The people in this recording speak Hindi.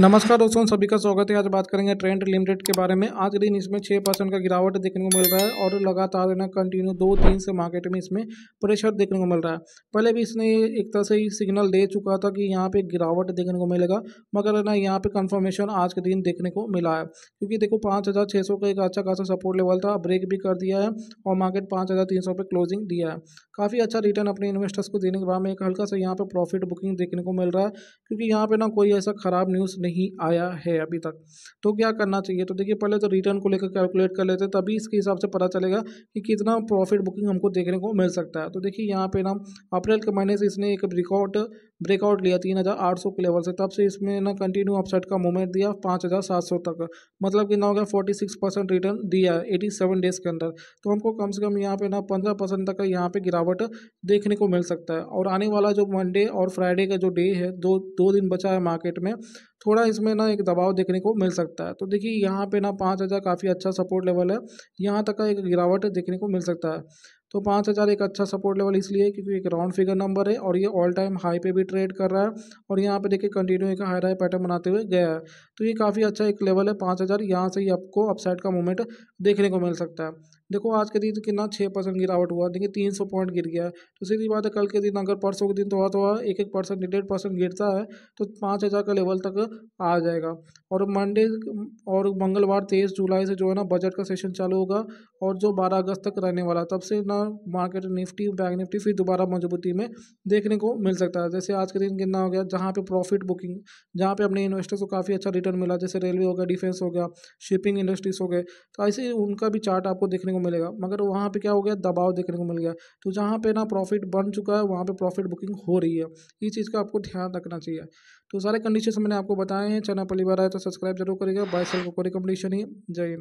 नमस्कार दोस्तों, सभी का स्वागत है। आज बात करेंगे ट्रेंट लिमिटेड के बारे में। आज दिन इसमें 6% का गिरावट देखने को मिल रहा है और लगातार है ना कंटिन्यू 2-3 से मार्केट में इसमें प्रेशर देखने को मिल रहा है। पहले भी इसने एक तरह से ही सिग्नल दे चुका था कि यहाँ पे गिरावट देखने को मिलेगा, मगर है ना यहाँ पे कंफर्मेशन आज के दिन देखने को मिला है, क्योंकि देखो 5,600 का एक अच्छा खासा सपोर्ट लेवल था, ब्रेक भी कर दिया है और मार्केट 5,300 पे क्लोजिंग दिया है। काफ़ी अच्छा रिटर्न अपने इन्वेस्टर्स को देने के बाद में एक हल्का सा यहाँ पर प्रॉफिट बुकिंग देखने को मिल रहा है, क्योंकि यहाँ पर ना कोई ऐसा खराब न्यूज़ नहीं आया है अभी तक। तो क्या करना चाहिए, तो देखिए पहले तो रिटर्न को लेकर कैलकुलेट कर लेते हैं, तभी इसके हिसाब से पता चलेगा कि कितना प्रॉफिट बुकिंग हमको देखने को मिल सकता है। तो देखिए यहाँ पे ना अप्रैल के महीने से इसने एक ब्रेकआउट लिया 3,800 के लेवल से, तब से इसमें ना कंटिन्यू अपसाइड का मूवमेंट दिया 5,700 तक, मतलब कितना हो गया 46% रिटर्न दिया 87 डेज़ के अंदर। तो हमको कम से कम यहाँ पे ना 15% तक यहाँ पे गिरावट देखने को मिल सकता है। और आने वाला जो मंडे और फ्राइडे का जो डे है, दो दिन बचा है मार्केट में, थोड़ा इसमें ना एक दबाव देखने को मिल सकता है। तो देखिए यहाँ पे ना 5,000 काफ़ी अच्छा सपोर्ट लेवल है, यहाँ तक का एक गिरावट देखने को मिल सकता है। तो 5,000 एक अच्छा सपोर्ट लेवल इसलिए क्योंकि एक राउंड फिगर नंबर है और ये ऑल टाइम हाई पे भी ट्रेड कर रहा है और यहाँ पे देखिए कंटिन्यू एक हाई राय पैटर्न बनाते हुए गया है। तो ये काफ़ी अच्छा एक लेवल है 5,000, यहाँ से ही आपको अपसाइड का मूवमेंट देखने को मिल सकता है। देखो आज के दिन कितना 6% गिरावट हुआ, देखिए 300 पॉइंट गिर गया है। तो सीधी बात है कल के दिन अगर परसों के दिन थोड़ा 1-1% 1.5% गिरता है तो 5,000 का लेवल तक आ जाएगा। और मंडे और मंगलवार 23 जुलाई से जो है ना बजट का सेशन चालू होगा और जो 12 अगस्त तक रहने वाला, तब से ना मार्केट निफ्टी बैंक निफ्टी फिर दोबारा मजबूती में देखने को मिल सकता है। जैसे आज के दिन कितना हो गया, जहाँ पे प्रॉफिट बुकिंग, जहाँ पे अपने इन्वेस्टर्स को काफ़ी अच्छा रिटर्न मिला, जैसे रेलवे हो गया, डिफेंस हो गया, शिपिंग इंडस्ट्रीज हो गए, तो ऐसे उनका भी चार्ट आपको देखने को मिलेगा। मगर वहाँ पे क्या हो गया, दबाव देखने को मिल गया। तो जहाँ पे ना प्रॉफिट बन चुका है वहाँ पे प्रॉफिट बुकिंग हो रही है, इस चीज़ का आपको ध्यान रखना चाहिए। तो सारे कंडीशंस मैंने आपको बताए हैं। चैनल पहली बार आए तो सब्सक्राइब जरूर करिएगा। बाय सेल को कोई कंपटीशन ही। जय हिंद।